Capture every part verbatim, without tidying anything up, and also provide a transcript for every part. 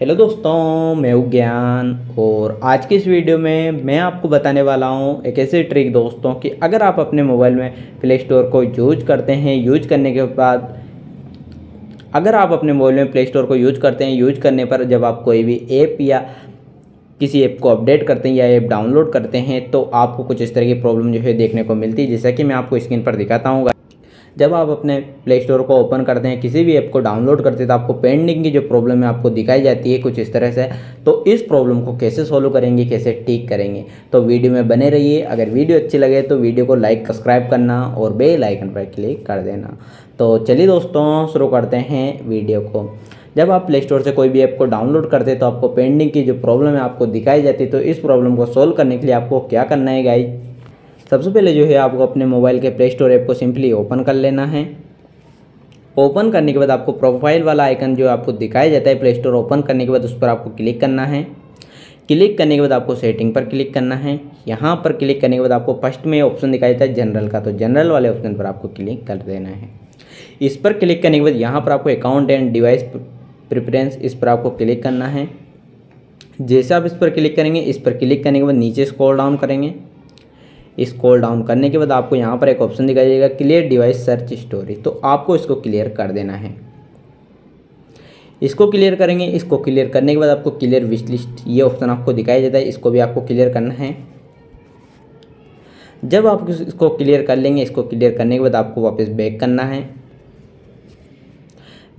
Hello दोस्तों, मैं हूँ ज्ञान और आज की इस वीडियो में मैं आपको बताने वाला हूँ एक ऐसी ट्रिक दोस्तों कि अगर आप अपने मोबाइल में प्ले स्टोर को यूज करते हैं, यूज करने के बाद अगर आप अपने मोबाइल में प्ले स्टोर को यूज करते हैं, यूज करने पर जब आप कोई भी ऐप या किसी ऐप को अपडेट करते हैं या ऐप डाउनलोड करते हैं तो आपको कुछ इस तरह की प्रॉब्लम जो है देखने को मिलती है, जैसा कि मैं आपको स्क्रीन पर दिखाता हूँ। जब आप अपने प्ले स्टोर को ओपन करते हैं, किसी भी ऐप को डाउनलोड करते हैं तो आपको पेंडिंग की जो प्रॉब्लम है आपको दिखाई जाती है कुछ इस तरह से। तो इस प्रॉब्लम को कैसे सॉल्व करेंगे, कैसे ठीक करेंगे, तो वीडियो में बने रहिए। अगर वीडियो अच्छी लगे तो वीडियो को लाइक, सब्सक्राइब करना और बेल आइकन पर क्लिक कर देना। तो चलिए दोस्तों शुरू करते हैं वीडियो को। जब आप प्ले स्टोर से कोई भी ऐप को डाउनलोड करते हैं तो आपको पेंडिंग की जो प्रॉब्लम है आपको दिखाई जाती है। तो इस प्रॉब्लम को सॉल्व करने के लिए आपको क्या करना है गाइस, सबसे पहले जो है आपको अपने मोबाइल के प्ले स्टोर ऐप को सिंपली ओपन कर लेना है। ओपन करने के बाद आपको प्रोफाइल वाला आइकन जो आपको दिखाया जाता है प्ले स्टोर ओपन करने के बाद, उस पर आपको क्लिक करना है। क्लिक करने के बाद आपको सेटिंग पर क्लिक करना है। यहाँ पर क्लिक करने के बाद आपको फर्स्ट में ऑप्शन दिखाई देता है जनरल का, तो जनरल वाले ऑप्शन पर आपको क्लिक कर देना है। इस पर क्लिक करने के बाद यहाँ पर आपको अकाउंट एंड डिवाइस प्रेफरेंस, इस पर आपको क्लिक करना है। जैसे आप इस पर क्लिक करेंगे, इस पर क्लिक करने के बाद नीचे स्क्रॉल डाउन करेंगे। स्क्रॉल डाउन करने के बाद आपको यहाँ पर एक ऑप्शन दिखाई देगा क्लियर डिवाइस सर्च स्टोरेज, तो आपको इसको क्लियर कर देना है। इसको क्लियर करेंगे। इसको क्लियर करने के बाद आपको क्लियर विश लिस्ट ये ऑप्शन आपको दिखाई देता है, इसको भी आपको क्लियर करना है। जब आप इसको क्लियर कर लेंगे, इसको क्लियर करने के बाद आपको वापस बैक करना है।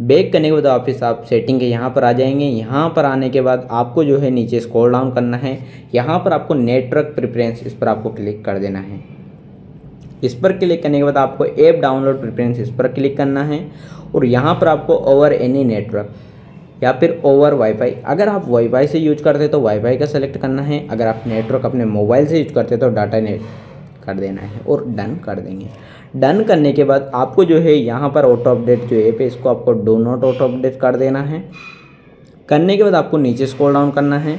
बैक करने के बाद वापस आप सेटिंग के यहाँ पर आ जाएंगे। यहाँ पर आने के बाद आपको जो है नीचे स्क्रॉल डाउन करना है। यहाँ पर आपको नेटवर्क प्रेफरेंस, इस पर आपको क्लिक कर देना है। इस पर क्लिक करने के बाद आपको ऐप डाउनलोड प्रेफरेंस, इस पर क्लिक करना है और यहाँ पर आपको ओवर एनी नेटवर्क या फिर ओवर वाईफाई, अगर आप वाईफाई से यूज करते हैं तो वाईफाई का सेलेक्ट करना है। अगर आप नेटवर्क अपने मोबाइल से यूज करते हैं तो डाटा नेट कर देना है और डन कर देंगे। डन करने के बाद आपको जो है यहाँ पर ऑटो अपडेट जो ऐप है इसको आपको डू नॉट ऑटो अपडेट कर देना है। करने के बाद आपको नीचे स्क्रॉल डाउन करना है।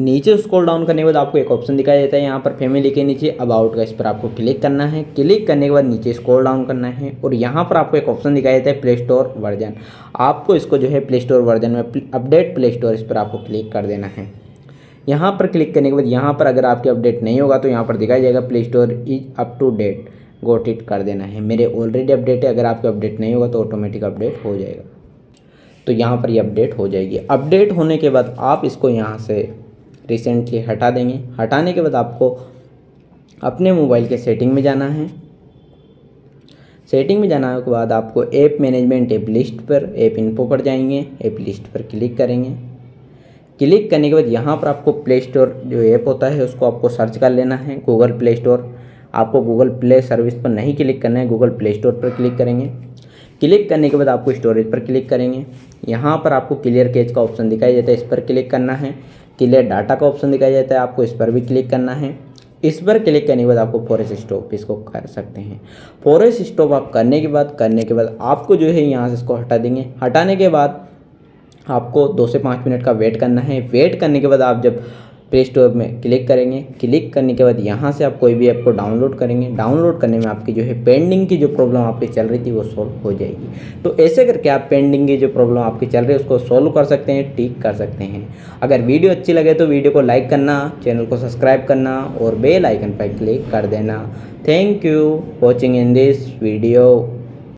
नीचे स्क्रॉल डाउन करने के बाद आपको एक ऑप्शन दिखाई देता है यहाँ पर फैमिली के नीचे अबाउट का, इस पर आपको क्लिक करना है। क्लिक करने के बाद नीचे स्क्रॉल डाउन करना है और यहाँ पर आपको एक ऑप्शन दिखाई देता है प्ले स्टोर वर्जन, आपको इसको जो है प्ले स्टोर वर्जन में अपडेट प्ले स्टोर, इस पर आपको क्लिक कर देना है। यहाँ पर क्लिक करने के बाद यहाँ पर अगर आपके अपडेट नहीं होगा तो यहाँ पर दिखाई जाएगा play store is up to date, got it कर देना है। मेरे ऑलरेडी अपडेट है, अगर आपके अपडेट नहीं होगा तो ऑटोमेटिक अपडेट हो जाएगा। तो यहाँ पर ये अपडेट हो जाएगी। अपडेट होने के बाद आप इसको यहाँ से रिसेंटली हटा देंगे। हटाने के बाद आपको अपने मोबाइल के सेटिंग में जाना है। सेटिंग में जाने के बाद आपको ऐप मैनेजमेंट, ऐप लिस्ट पर, ऐप इन्फो पर जाएंगे। ऐप लिस्ट पर क्लिक करेंगे। क्लिक करने के बाद यहाँ पर आपको प्ले स्टोर जो ऐप होता है उसको आपको सर्च कर लेना है, गूगल प्ले स्टोर। आपको गूगल प्ले सर्विस पर नहीं क्लिक करना है, गूगल प्ले स्टोर पर क्लिक करेंगे। क्लिक करने के बाद आपको स्टोरेज पर क्लिक करेंगे। यहाँ पर आपको क्लियर कैश का ऑप्शन दिखाई देता है, इस पर क्लिक करना है। क्लियर डाटा का ऑप्शन दिखाई देता है, आपको इस पर भी क्लिक करना है। इस पर क्लिक करने के बाद आपको फॉरेस्ट स्टॉप इसको कर सकते हैं। फॉरेस्ट स्टॉप आप करने के बाद करने के बाद आपको जो है यहाँ से इसको हटा देंगे। हटाने के बाद आपको दो से पाँच मिनट का वेट करना है। वेट करने के बाद आप जब प्ले स्टोर में क्लिक करेंगे, क्लिक करने के बाद यहाँ से आप कोई भी ऐप को डाउनलोड करेंगे। डाउनलोड करने में आपकी जो है पेंडिंग की जो प्रॉब्लम आपकी चल रही थी वो सॉल्व हो जाएगी। तो ऐसे करके आप पेंडिंग की जो प्रॉब्लम आपकी चल रही है उसको सॉल्व कर सकते हैं, ठीक कर सकते हैं। अगर वीडियो अच्छी लगे तो वीडियो को लाइक करना, चैनल को सब्सक्राइब करना और बेल आइकन पर क्लिक कर देना। Thank you watching in this video.